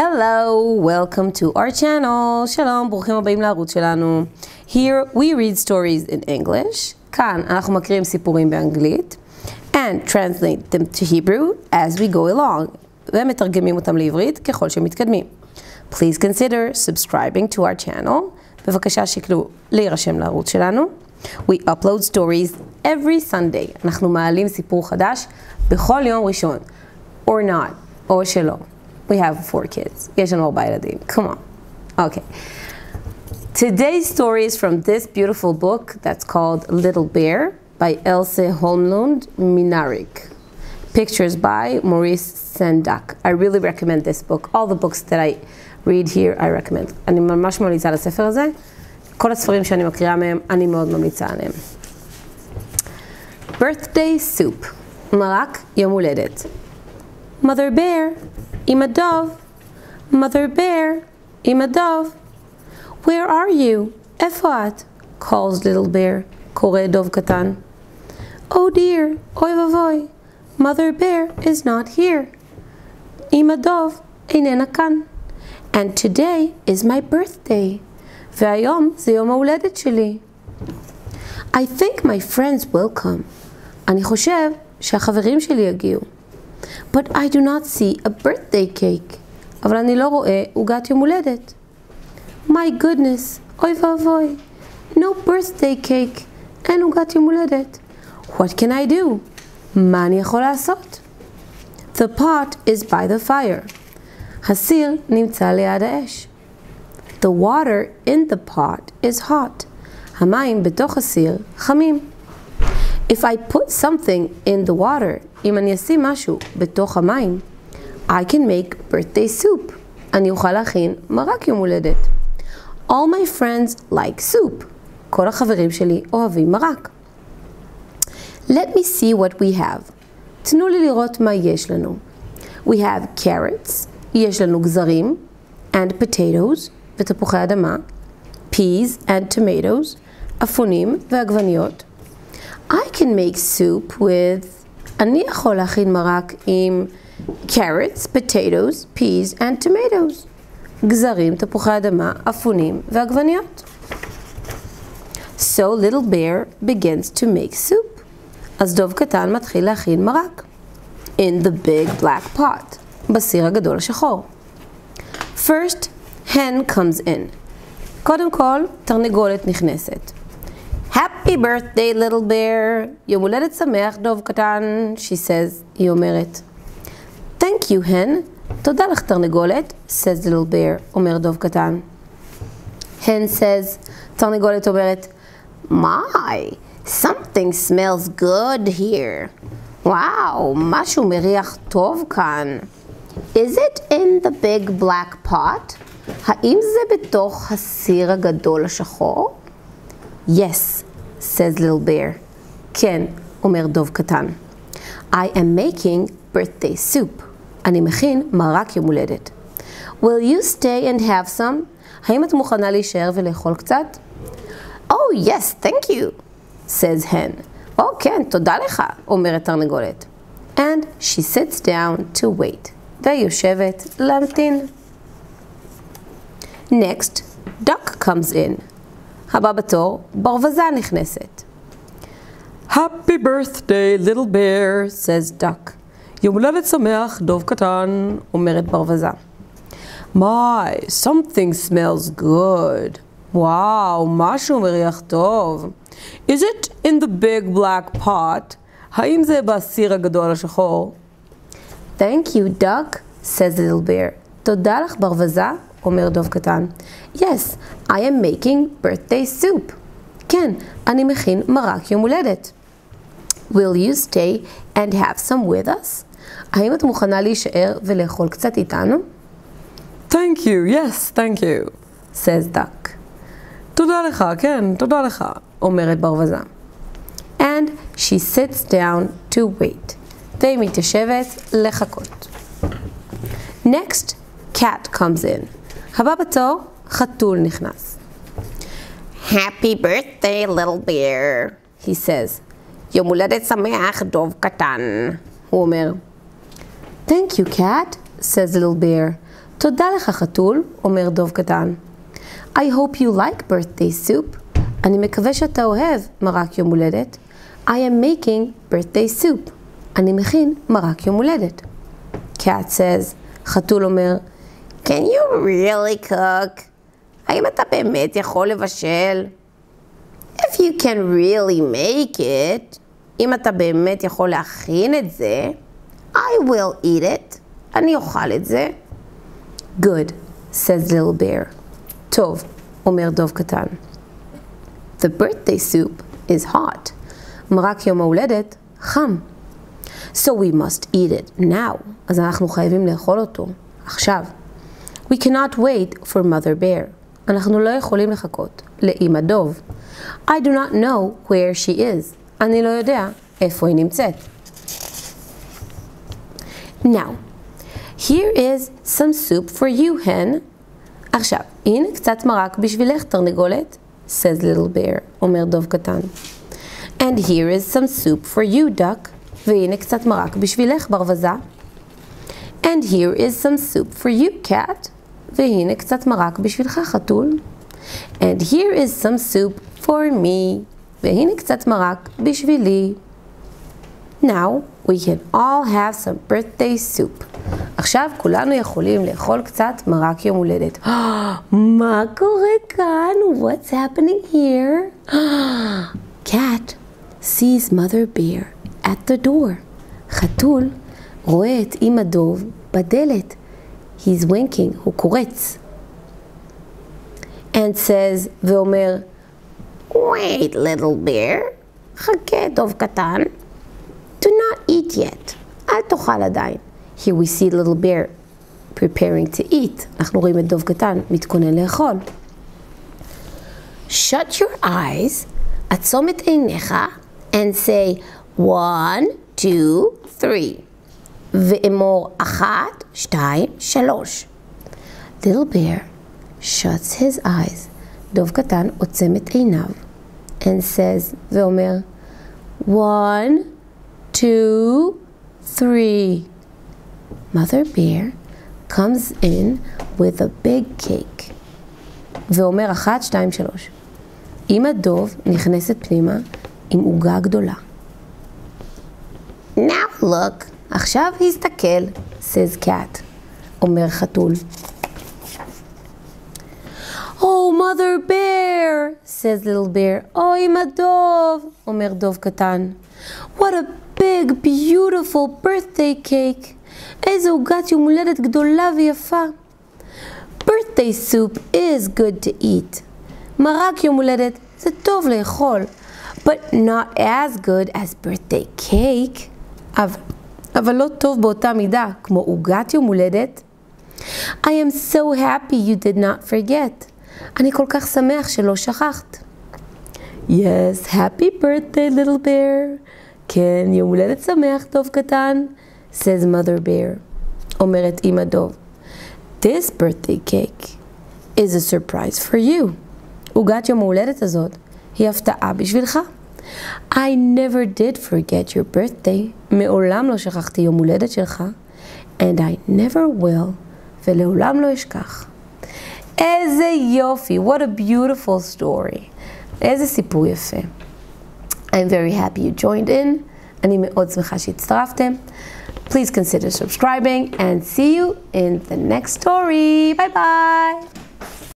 Hello, welcome to our channel. שלום, ברוכים הבאים לערוץ שלנו. Here we read stories in English. כאן אנחנו מקריאים סיפורים באנגלית and translate them to Hebrew as we go along. ומתרגמים אותם לעברית ככל שמתקדמים. Please consider subscribing to our channel. בבקשה שקלו להירשם לערוץ שלנו. We upload stories every Sunday. אנחנו מעלים סיפור חדש בכל יום ראשון. Or not, או שלא. We have 4 kids. Yes, and all by the day. Come on. Okay. Today's story is from this beautiful book that's called Little Bear by Else Holmlund Minarik. Pictures by Maurice Sendak. I really recommend this book. All the books that I read here, I recommend. אני ממש ממליצה על הספר הזה. כל הספרים שאני מקריאה מהם, אני מאוד ממליצה עליהם. Birthday Soup. מרק יום הולדת. Mother Bear. I'm a dove. Mother Bear, I'm a dove. Where are you? איפה את? Calls Little Bear, קורא דוב קטן. Oh dear, אוי ואבוי. Mother Bear is not here. I'm a dove, איננה כאן. And today is my birthday. והיום זה יום ההולדת שלי. I think my friends will come. אני חושב שהחברים שלי יגיעו. But I do not see a birthday cake. אבל אני לא רואה עוגת יום הולדת. My goodness, אוי ואבוי. No birthday cake. אין עוגת יום הולדת. What can I do? מה אני יכול לעשות? The pot is by the fire. הסיר נמצא ליד האש. The water in the pot is hot. המים בתוך הסיר חמים. If I put something in the water, אם אני אשים משהו בתוך המים, I can make birthday soup. אני אוכל להכין מרק יום הולדת. All my friends like soup. כל החברים שלי אוהבים מרק. Let me see what we have. תנו לי לראות מה יש לנו. We have carrots, יש לנו גזרים, and potatoes, ותפוחי אדמה, peas and tomatoes, אפונים ועגבניות. I can make soup with אני יכול להכין מרק עם carrots, potatoes, peas and tomatoes. גזרים, תפוחי אדמה, אפונים ועגבניות. So little bear begins to make soup. אז דוב קטן מתחיל להכין מרק. In the big black pot. בסיר הגדול השחור. First, hen comes in. קודם כל, תרנגולת נכנסת. Happy birthday, little bear. יום הולדת שמח, דוב קטן, she says, היא אומרת. Thank you, hen. תודה לך, תרנגולת, says little bear, אומר דוב קטן. Hen says, תרנגולת אומרת, My, something smells good here. וואו, משהו מריח טוב כאן. Is it in the big black pot? האם זה בתוך הסיר הגדול השחור? Yes, says little bear. כן, אומר דוב קטן. I am making birthday soup. אני מכין מרק יום הולדת. Will you stay and have some? האם את מוכנה להישאר ולאכול קצת? Oh yes, thank you, says hen. Oh כן, תודה לך, אומרת תרנגולת. And she sits down to wait. והיא יושבת להמתין. Next, duck comes in. הבא בתור, ברווז נכנסת. Happy birthday, little bear, says duck. יום הולדת שמח, דוב קטן, אומרת ברווז. My, something smells good. וואו, משהו מריח טוב. Is it in the big black pot? האם זה בסיר הגדול השחור? Thank you, duck, says little bear. תודה לך, ברווז. אומר דוב קטן. Yes, I am making birthday soup. כן, אני מכין מרק יום הולדת. Will you stay and have some with us? האם את מוכנה להישאר ולאכול קצת איתנו? Thank you, yes, thank you, says duck. תודה לך, כן, תודה לך, אומרת ברווז. And she sits down to wait. והיא מתיישבת לחכות. Next, cat comes in. הבא בתור, חתול נכנס. Happy birthday, little bear, he says. יום הולדת שמח, דוב קטן, הוא אומר. Thank you, cat, says little bear. תודה לך חתול, אומר דוב קטן. I hope you like birthday soup. אני מקווה שאתה אוהב מרק יום הולדת. I am making birthday soup. אני מכין מרק יום הולדת. Cat says, חתול אומר, Can you really cook? האם אתה באמת יכול לבשל? If you can really make it, אם אתה באמת יכול להכין את זה, I will eat it. אני אוכל את זה. Good, says little bear. טוב, אומר דוב קטן. The birthday soup is hot. מרק יום ההולדת חם. So we must eat it now. אז אנחנו חייבים לאכול אותו עכשיו. We cannot wait for mother bear. אנחנו לא יכולים לחכות לאמא דוב. I do not know where she is. אני לא יודע איפה היא נמצאת. Now, here is some soup for you, hen. עכשיו, הנה קצת מרק בשבילך, תרנגולת, says little bear, אומר דוב קטן. And here is some soup for you, duck. והנה קצת מרק בשבילך, ברווזה. And here is some soup for you, cat. והנה קצת מרק בשבילך, חתול. And here is some soup for me. והנה קצת מרק בשבילי. Now, we can all have some birthday soup. עכשיו כולנו יכולים לאכול קצת מרק יום הולדת. מה קורה כאן? What's happening here? Cat sees mother bear at the door. חתול רואה את אמא דוב בדלת. He's winking, הוא קורץ. And says, ואומר, Wait, little bear. חכה, דוב קטן. Do not eat yet. אל תאכל עדיין. Here we see little bear preparing to eat. אנחנו רואים את דוב קטן מתכונן לאכול. Shut your eyes. עצום את עיניך. And say 1, 2, 3. ואמור 1, 2, 3. Little bear shuts his eyes. דוב קטן עוצם את עיניו. And says, ואומר 1, 2, 3. Mother bear comes in with a big cake. ואומר 1, 2, 3. אמא דוב נכנסת פנימה עם עוגה גדולה. Now look. עכשיו הסתכל, says cat. אומר חתול. Oh, mother bear, says little bear. Oh, אמא דוב, אומר דוב קטן. What a big, beautiful birthday cake. איזו עוגת יום הולדת גדולה ויפה. Birthday soup is good to eat. מרק יום הולדת זה טוב לאכול. But not as good as birthday cake. אבל לא טוב באותה מידה כמו עוגת יום הולדת. I am so happy you did not forget. אני כל כך שמח שלא שכחת. Yes, happy birthday little bear. כן, יום הולדת שמח, דוב קטן. says mother bear. אומרת אמא דוב. This birthday cake is a surprise for you. עוגת יום ההולדת הזאת היא הפתעה בשבילך. I never did forget your birthday. מעולם לא שכחתי יום הולדת שלך. And I never will. ולעולם לא אשכח. איזה יופי. What a beautiful story. איזה סיפור יפה. I'm very happy you joined in. אני מאוד שמחה שהצטרפתם. Please consider subscribing and see you in the next story. Bye bye.